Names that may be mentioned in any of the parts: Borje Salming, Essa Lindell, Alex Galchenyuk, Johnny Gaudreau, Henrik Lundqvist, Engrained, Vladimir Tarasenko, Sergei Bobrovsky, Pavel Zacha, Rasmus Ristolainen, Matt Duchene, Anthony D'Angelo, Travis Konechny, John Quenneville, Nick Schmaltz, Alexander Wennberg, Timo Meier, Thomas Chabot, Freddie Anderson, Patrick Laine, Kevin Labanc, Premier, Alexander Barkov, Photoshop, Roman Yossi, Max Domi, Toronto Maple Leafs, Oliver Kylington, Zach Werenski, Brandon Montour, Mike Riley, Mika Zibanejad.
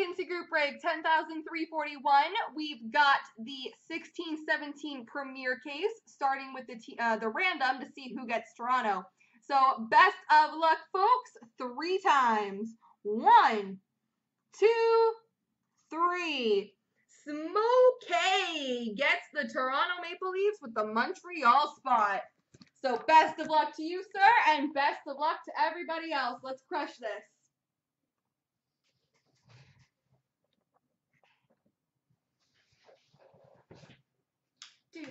Resiliency Group break 10,341. We've got the 16-17 Premier case, starting with the random to see who gets Toronto. So best of luck, folks, three times. 1, 2, 3. Smokey gets the Toronto Maple Leafs with the Montreal spot. So best of luck to you, sir, and best of luck to everybody else. Let's crush this. To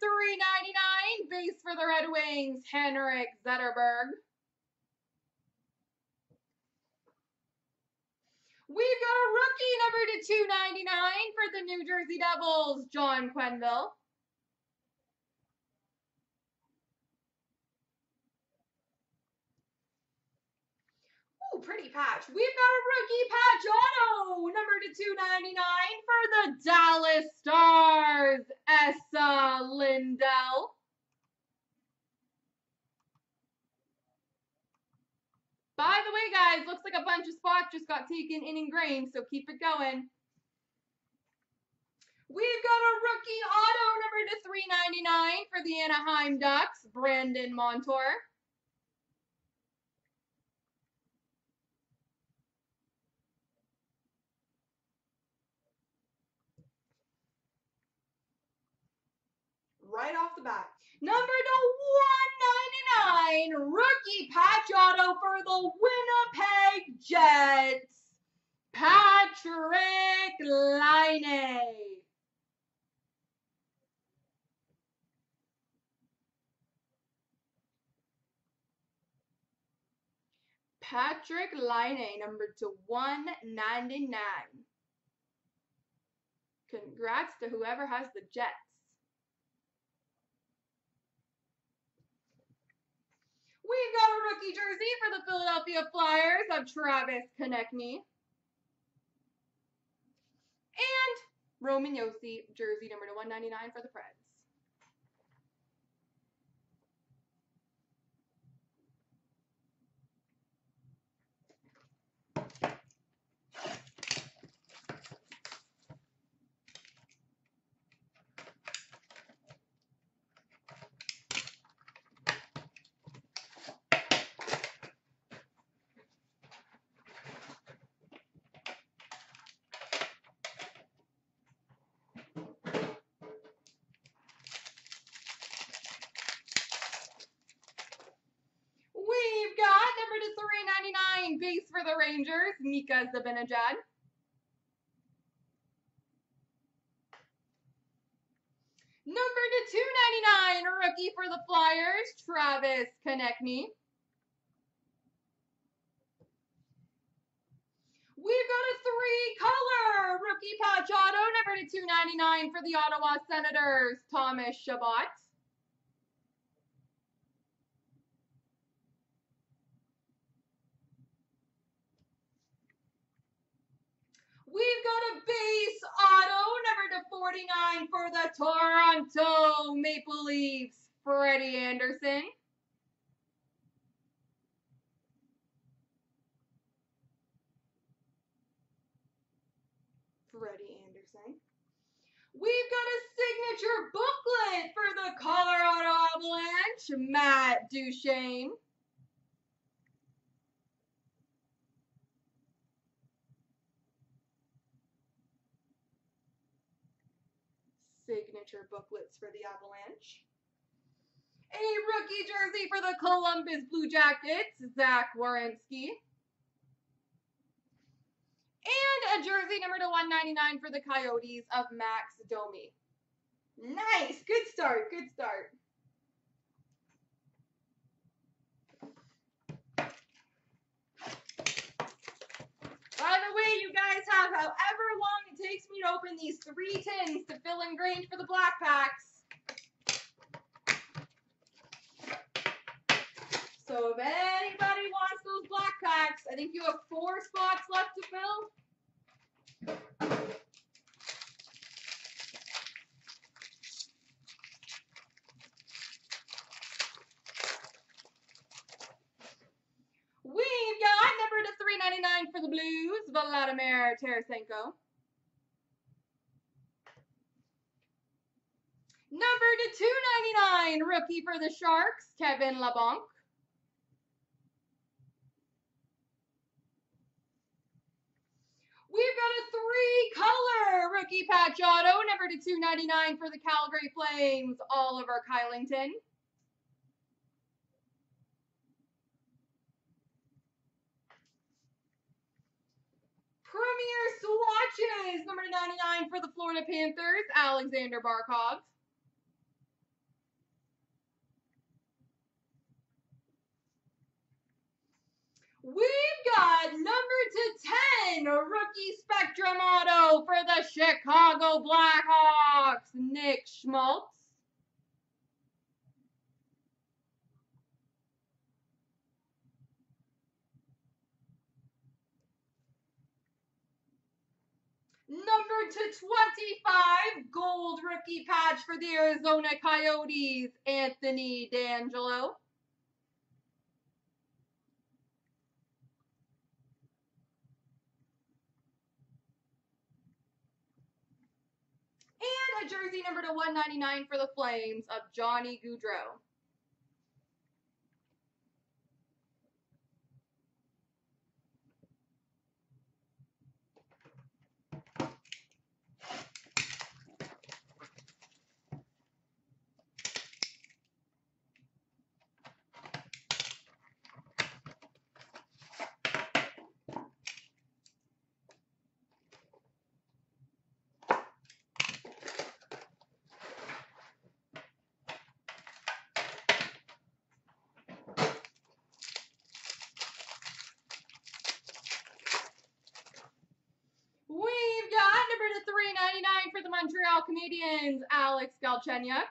399, base for the Red Wings, Henrik Zetterberg. We've got a rookie number to 299 for the New Jersey Devils, John Quenneville. Ooh, pretty patch. We've got a rookie patch auto number to 299 for the Dallas Stars, Essa Lindell. By the way, guys, looks like a bunch of spots just got taken in Ingrained, so keep it going. We've got a rookie auto number to 399 for the Anaheim Ducks, Brandon Montour. Right off the bat. Number to 199, rookie patch auto for the Winnipeg Jets, Patrick Laine. Patrick Laine, number to 199. Congrats to whoever has the Jets. We've got a rookie jersey for the Philadelphia Flyers of Travis Konechny. And Roman Yossi, jersey number to 199 for the Preds. Base for the Rangers, Mika Zibanejad. Number to 299, rookie for the Flyers, Travis Konechny. We've got a three-color rookie patch auto, number to 299 for the Ottawa Senators, Thomas Chabot. We've got a base auto, number to 49 for the Toronto Maple Leafs, Freddie Anderson. Freddie Anderson. We've got a signature booklet for the Colorado Avalanche, Matt Duchene. Signature booklets for the Avalanche. A rookie jersey for the Columbus Blue Jackets, Zach Werenski. And a jersey number to 199 for the Coyotes of Max Domi. Nice. Good start. Good start. By the way, you guys have however long it takes me to open these three tins to fill in grain for the black packs. So if anybody wants those black packs, I think you have 4 spots left to fill. For the Blues, Vladimir Tarasenko. Number to 299, rookie for the Sharks, Kevin Labanc. We've got a 3-color rookie patch auto, number to 299 for the Calgary Flames, Oliver Kylington. Premier swatches, number 99 for the Florida Panthers, Alexander Barkov. We've got number to 10, rookie spectrum auto for the Chicago Blackhawks, Nick Schmaltz. Number to 25, gold rookie patch for the Arizona Coyotes, Anthony D'Angelo. And a jersey number to 199 for the Flames of Johnny Gaudreau. Montreal Canadiens, Alex Galchenyuk.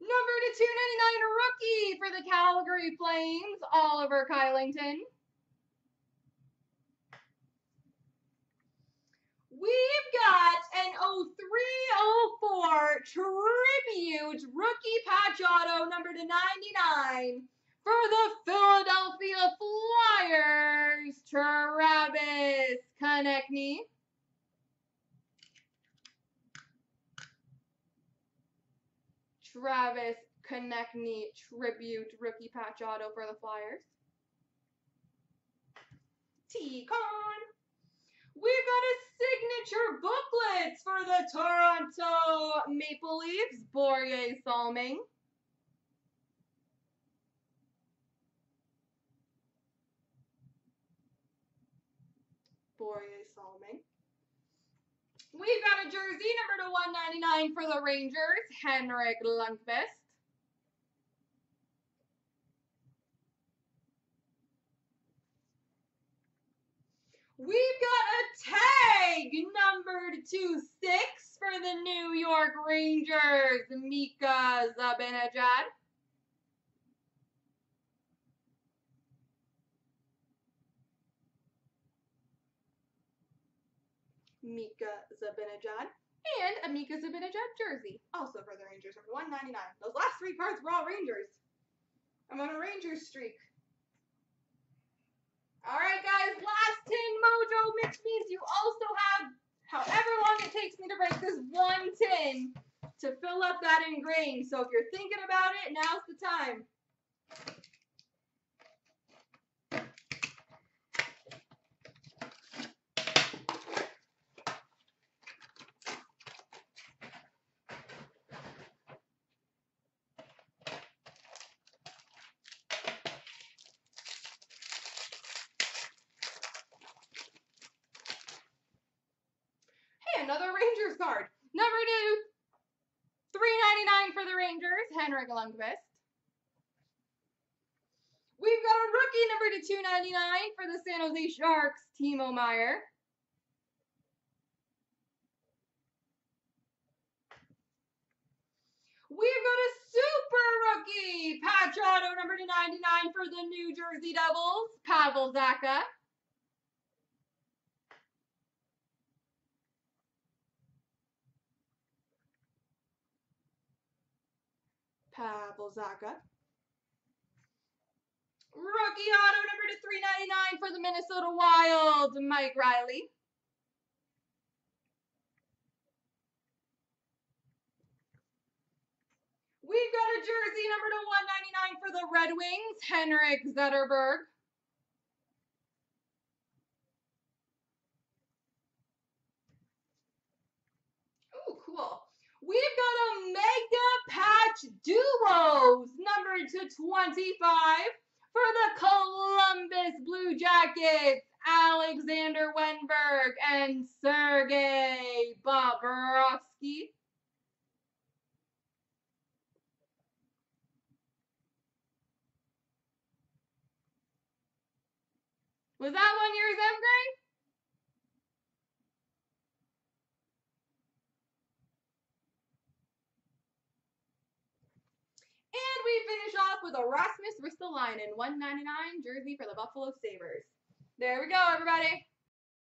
Number to 299, rookie for the Calgary Flames, Oliver Kylington. We've got an 0304 tribute rookie patch auto, number to 99. For the Philadelphia Flyers, Travis Konechny. Travis Konechny tribute rookie patch auto for the Flyers. T-Con. We've got a signature booklet for the Toronto Maple Leafs, Borje Salming. Borje Salming. We've got a jersey number to 199 for the Rangers, Henrik Lundqvist. We've got a tag numbered to 6 for the New York Rangers, Mika Zibanejad. Mika Zibanejad, and a Mika Zibanejad jersey, also for the Rangers, for 199. Those last 3 cards were all Rangers. I'm on a Rangers streak. All right, guys, last 10 mojo, which means you also have however long it takes me to break this one tin to fill up that ingrain. So if you're thinking about it, now's the time. Henrik Lundqvist. We've got a rookie number /299 for the San Jose Sharks, Timo Meier. We've got a super rookie patch auto number /299 for the New Jersey Devils, Pavel Zacha. Pavel Zacha. Rookie auto number /399 for the Minnesota Wild, Mike Riley. We've got a jersey number /199 for the Red Wings, Henrik Zetterberg. Ooh, cool. We've got a Mega Patch Duos number /25 for the Columbus Blue Jackets, Alexander Wennberg and Sergei Bobrovsky. Was that one yours, Emgray? And we finish off with a Rasmus Ristolainen /199 jersey for the Buffalo Sabres. There we go, everybody.